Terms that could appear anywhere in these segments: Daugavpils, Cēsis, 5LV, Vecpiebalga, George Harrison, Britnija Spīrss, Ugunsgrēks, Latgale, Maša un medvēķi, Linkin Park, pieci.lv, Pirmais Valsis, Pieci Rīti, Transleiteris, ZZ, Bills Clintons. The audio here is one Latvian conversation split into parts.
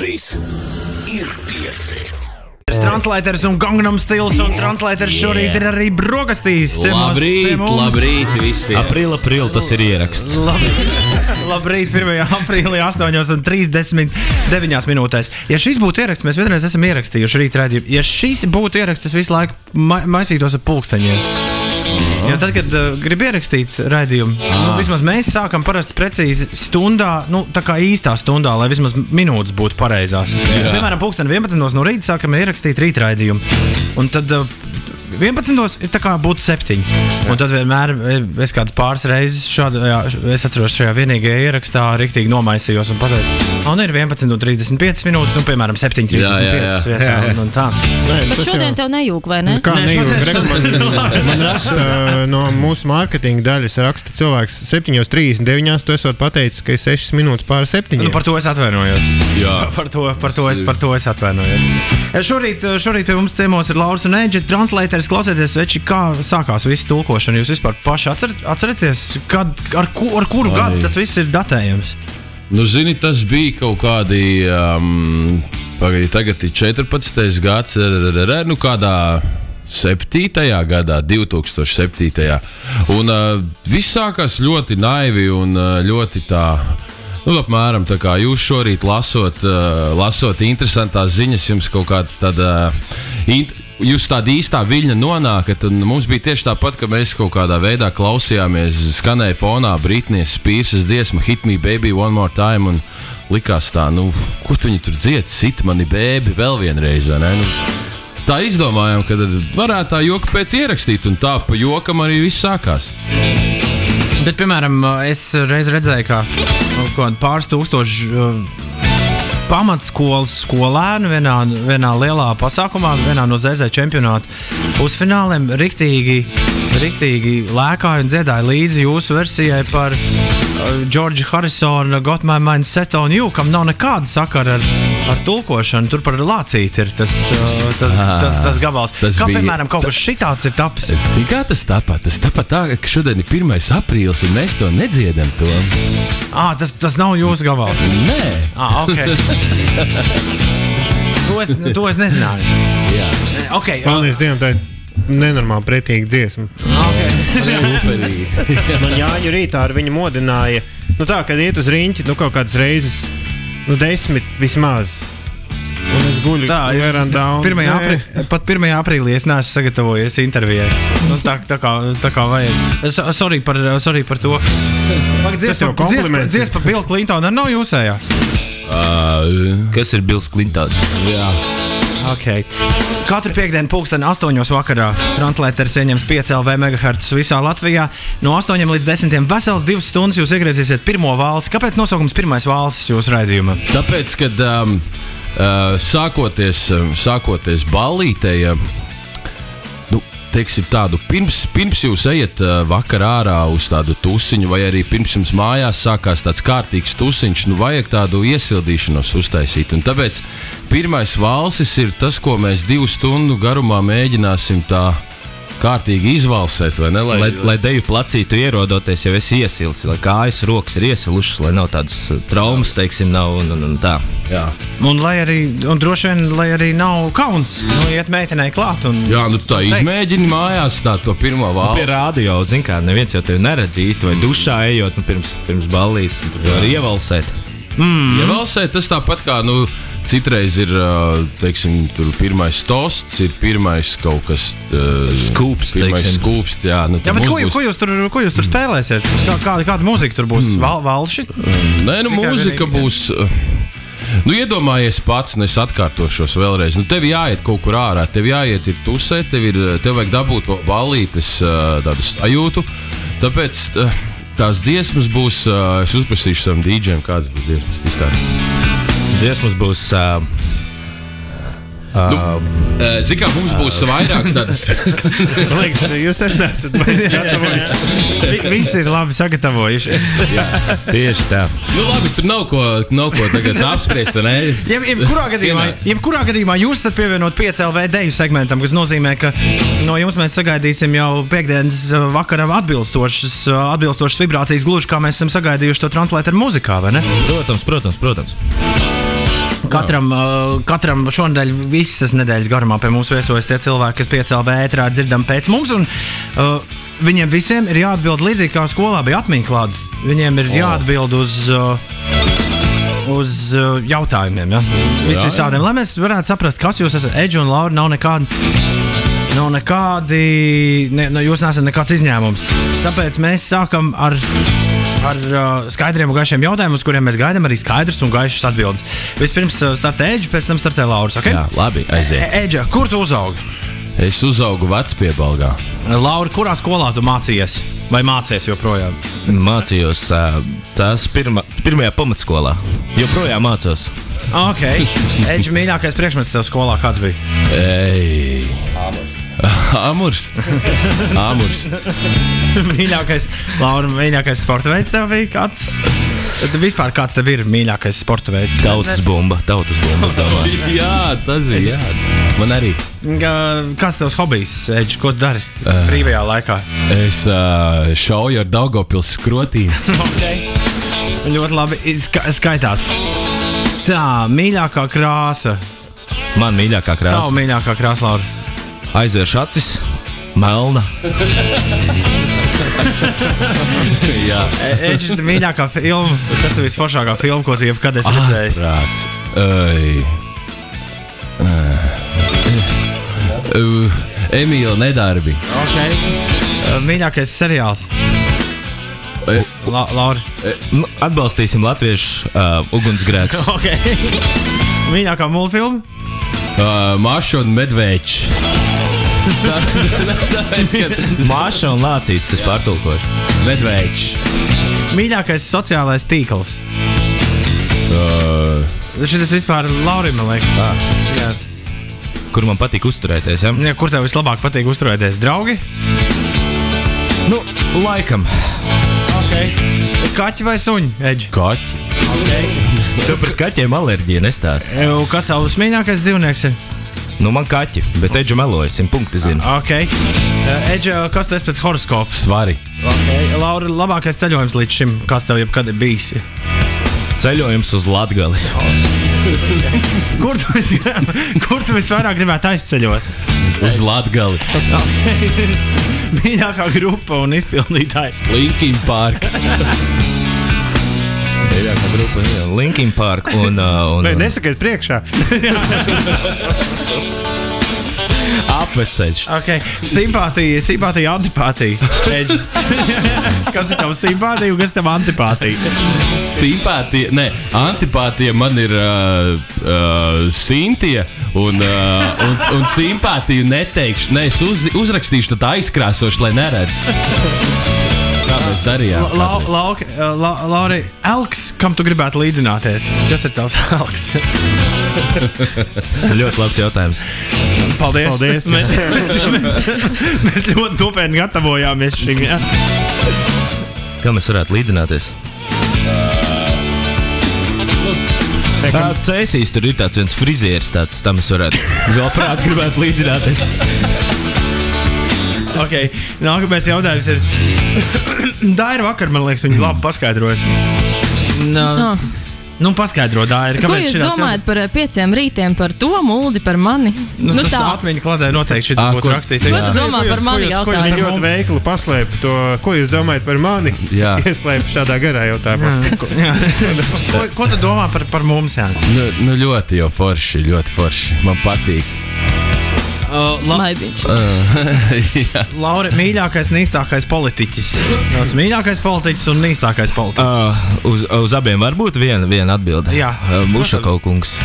Šis ir pieci. Transleiteris un Gangnam Stils un Transleiteris šorīt ir arī brokastīs. Labrīt, labrīt visi. Aprīl, tas ir ieraksts. Labrīt, 1. aprīlī 8:39 minūtēs. Ja šis būtu ieraksts, mēs vienreiz esam ierakstījuši rīt raidījumu. Ja šis būtu ieraksts, es visu laiku maisītos ar pulksteņiem. Jo tad, kad grib ierakstīt raidījumu, vismaz mēs sākam parasti precīzi stundā, tā kā īstā stundā, lai vismaz minūtes būtu pareizās. Piemēram, 11:00 no rīta sākam ierakstīt rīt raidījumu. Un tad 11:00 ir tā kā būtu 7. Un tad vienmēr es kādas pāris reizes es atceros šajā vienīgajā ierakstā riktīgi nomaisījos un pateicu, ir 11:35 minūtes, piemēram, 7:35 vietā un tā. Bet šodien tev nejūk, vai ne? Kā nejūk? Man raksta no mūsu mārketinga daļas, raksta cilvēks 7:39, tu esot pateicis, ka ir 6 minūtes pār 7. Par to es atvainojos. Par to es atvainojos. Šorīt pie mums ciemos ir Lauris un Edži, Transleiteris. Klausieties, veči, kā sākās visi tulkošana? Jūs vispār paši atcerieties, ar kuru gadu tas viss ir datējams? Nu, zini, tas bija kaut kādi, tagad ir 14. gads, nu kādā 7. gadā, 2007. Un viss sākās ļoti naivi un ļoti tā, apmēram tā kā jūs šorīt lasot interesantās ziņas, jums kaut kāds tāda... Jūs tāda īstā viļņa nonākat, un mums bija tieši tāpat, ka mēs kaut kādā veidā klausījāmies, skanēja fonā Britnije Spīrses dziesma Hit Me Baby One More Time, un likās tā, ko tu viņi tur dzied, sit mani bēbi vēl vienreiz, ne? Tā izdomājām, ka varētu tā joka pēc ierakstīt, un tā pa jokam arī viss sākās. Bet, piemēram, es reiz redzēju, ka pāris tūkstoši pamatskolas skolēnu vienā lielā pasākumā, vienā no ZZ čempionāta pusfināliem riktīgi lēkāja un dziedāja līdzi jūsu versijai par George Harrison Got My Mind Set On You, kam nav nekāda sakara ar tulkošanu. Tur par lācīti ir tas gabals. Kā, piemēram, kaut kas šitāds ir tapis? Kā tas tapā? Tas tapā tā, ka šodien ir 1. aprīlis un mēs to nedziedam to. Tas nav jūsu gabals? Nē. Ok. To es nezināju. Jā. Paldies Dievam, tā ir nenormāli pretīga dziesma. Superīgi. Man Jāņu rītā ar viņu modināja, kad iet uz riņķi, kaut kādas reizes, 10 vismaz. Un es guļu vērām daun. Pat 1. aprīlī es neesmu sagatavojies intervijai. Tā kā vajag. Sorry par to. Tas jau kompliments. Dzies par Bill Clintonu nav jūsējā? Kas ir Bills Clintons? Jā. Katru piekdienu 20:08 vakarā Transleiteris ieņems 5.lv megahertus visā Latvijā. No 8 līdz 10 veselas 2 stundas jūs iegriezīsiet pirmo valsi. Kāpēc nosaukums Pirmais valsis jūsu raidījumā? Tāpēc, kad sākoties ballītei, teiksim tādu, pirms jūs ejat vakar ārā uz tādu tusiņu, vai arī pirms jums mājās sākās tāds kārtīgs tusiņš, vajag tādu iesildīšanos uztaisīt. Un tāpēc Pirmais valsis ir tas, ko mēs 2 stundu garumā mēģināsim tā kārtīgi izvalsēt, vai ne? Lai deju placītu ierodoties, jau esi iesilsi, lai kājas rokas ir iesilušas, lai nav tādas traumas, teiksim, nav un tā. Jā. Un lai arī, un droši vien, lai arī nav kauns, iet meitenei klāt un... Jā, tā izmēģini mājās tā to pirmo valsti. Pie radio, kā, neviens jau tevi neredz īsti, vai dušā ejot, pirms ballītes, tu var ievalsēt. Ievalsēt, tas tāpat kā, citreiz ir, teiksim, tur pirmais tosts, ir pirmais kaut kas... Skūps, teiksim. Pirmais skūps, jā. Jā, bet ko jūs tur spēlēsiet? Kāda mūzika tur būs? Valši? Nē, mūzika būs... Iedomājies pats, un es atkārtošos vēlreiz. Tev jāiet kaut kur ārā, tev jāiet ir tusē, tev vajag dabūt valītes tādu sajūtu, tāpēc tās dziesmas būs... Es uzprasīšu savam dīdžiem, kādas būs dziesmas izstādi. Dziesmas būs... Zikā, mums būs vairākas tādas... Man liekas, jūs arī nesat gatavojuši. Visi ir labi sagatavojušies. Tieši tā. Labi, tur nav ko tagad apspriest, ne? Jebkurā gadījumā jūs esat pievienot 5LV deju segmentam, kas nozīmē, ka no jums mēs sagaidīsim jau piekdienas vakaram atbilstošas vibrācijas, gluži kā mēs esam sagaidījuši to Transleiteru muzikā, vai ne? Protams. Katram šonadēļ visas nedēļas garumā pie mums viesojas tie cilvēki, kas piecēlvē ētrā dzirdam pēc mums, un viņiem visiem ir jāatbild līdzīgi, kā skolā bija atmiņklāda. Viņiem ir jāatbild uz jautājumiem, ja? Visādiem, lai mēs varētu saprast, kas jūs esat. Edži un Laura nav nekādi, jūs neesat nekāds izņēmums. Tāpēc mēs sākam ar skaidriem un gaišiem jautājumiem, uz kuriem mēs gaidām arī skaidrs un gaišas atbildes. Vispirms startē Edži, pēc tam startē Lauras, ok? Jā, labi, aiziet. Edži, kur tu uzaugi? Es uzaugu Vecpiebalgā. Laura, kurā skolā tu mācījies? Vai mācies joprojām? Mācījos tās pirmajā pamatskolā. Joprojām mācos. Ok. Edži, mīļākais priekšmets tev skolā kāds bija? Amurs. Mīļākais sporta veids tev bija kāds? Vispār kāds tev ir mīļākais sporta veids? Tautas bumba. Jā, tas bija. Man arī. Kāds tevs hobijs, Edži? Ko tu dari brīvajā laikā? Es šauju ar Daugavpils skrotīm. Ok. Ļoti labi. Skaitās. Tā, mīļākā krāsa. Man mīļākā krāsa. Tavu mīļākā krāsa, Laura. Aizvērš acis, melna. Edži, tu mīļākā filma, kas ir visforšākā filma, ko tu jebkad esi redzējis? Emīla nedarbi. Ok. Mīļākais seriāls? Laura? Atbalstīsim latviešu Ugunsgrēks. Ok. Mīļākā multfilma? Maša un medvēķi. Maša un lācītis, es pārtulkošu. Medvēķis. Mīļākais sociālais tīkls. Šitas vispār Laurim, man liek. Kur man patīk uzturēties, ja? Kur tev vislabāk patīk uzturēties? Draugi? Nu, laikam. Kaķi vai suņi, Edži? Kaķi. Tu pret kaķiem alerģiju nestāsti. Kas tev mīļākais dzīvnieks ir? Nu, man kaķi, bet Edži melojas, 100 punkti zinu. Ok. Edži, kas tu esi pēc horoskopa? Svari. Ok. Laura, labākais ceļojums līdz šim, kas tev jebkad ir bijis? Ceļojums uz Latgali. Kur tu visvairāk gribētu aizceļot? Uz Latgali. Mīļākā grupa un izpildītājs? Linkin Park. Mīļākā grupa, Linkin Park un... Vai nesaka, es priekšā? Apveceļš. Ok, simpātija, antipātija. Edži, kas ir tavu simpātija un kas ir tavu antipātija? Simpātija, nē, antipātija man ir Sintija un simpātiju neteikšu. Nē, es uzrakstīšu tad aizkrāsošu, lai neredz. Kā mēs darījām? Lauri, elks, kam tu gribētu līdzināties? Kas ir tavs elks? Ļoti labs jautājums. Paldies. Mēs ļoti nopietni gatavojāmies šim. Kā mēs varētu līdzināties? Cēsīs, tur ir tāds viens frizieris tāds, tā mēs varētu labprāt gribētu līdzināties. Ok, nākamais jautājums ir... Daira vakar, man liekas, viņi labi paskaidroja. Nu, paskaidro, Daira. Ko jūs domājat par 5 rītiem, par to muldi, par mani? Nu, tas atmiņa kladē noteikti šitas būtu rakstīts. Ko tu domā par mani jautājumu? Viņi ļoti veikli paslēpa to, ko jūs domājat par mani? Jā. Ieslēpa šādā garā jautājumā. Ko tu domā par mums, jā? Nu, ļoti jau forši, ļoti forši. Man patīk. Smaidīči. Laura, mīļākais, nīstākais politiķis. Mīļākais politiķis un nīstākais politiķis. Uz abiem var būt viena atbilde. Jā. Ušakovkungs.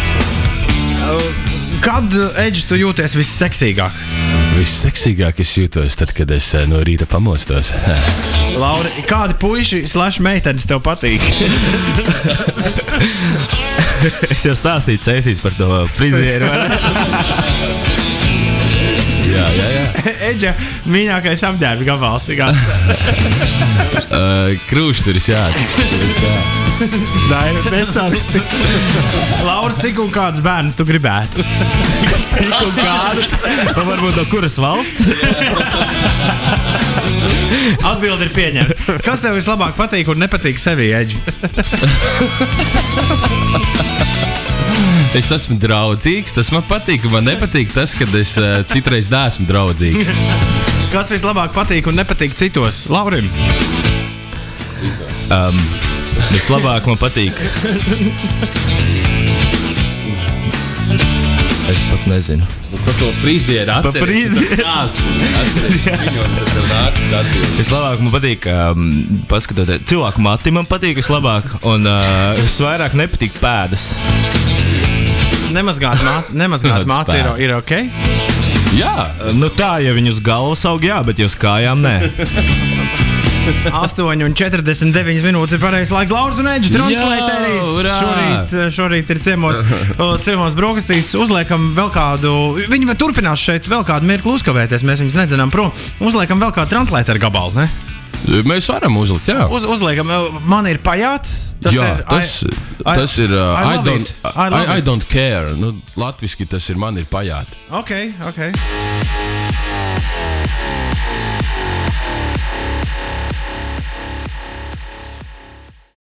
Kad, Edži, tu jūties visseksīgāk? Visseksīgāk es jūtos tad, kad es no rīta pamostos. Laura, kādi puiši /meitenes tev patīk? Es jau stāstīju Cēsīs par to frizieru, vai ne? Edži, mīļākais apģērba gabals. Krūšturis, jā. Daira, nesaraksti. Laura, cik un kādas bērnas tu gribētu? Cik un kādas? Varbūt no kuras valsts? Atbildi ir pieņemta. Kas tev vislabāk patīk un nepatīk sevi, Edži? Es esmu draudzīgs, tas man patīk, un man nepatīk tas, kad es citreiz neesmu draudzīgs. Kas vislabāk patīk un nepatīk citos? Laurim? Citos. Vislabāk man patīk. Es pat nezinu. Par to frīzieru atceries, tas stāstu. Vislabāk man patīk, paskatoties, cilvēku mati man patīk vislabāk, un visvairāk nepatīk pēdas. Nemazgāt māti ir ok? Jā, nu tā, ja viņus galvas aug, jā, bet jau uz kājām nē. 8:49 minūtes ir pareizs laiks. Lauris un Edži, Transleiteris. Šorīt ir ciemos brokastīs. Uzliekam vēl kādu, viņi turpinās šeit vēl kādu mirklu uzkavēties, mēs viņus nedzinām prom. Uzliekam vēl kādu Transleiteru gabalu, ne? Mēs varam uzlikt, jā. Uzliekam, man ir pajāt. Jā, tas ir I don't care. Latviski tas ir man ir pajāt. Ok.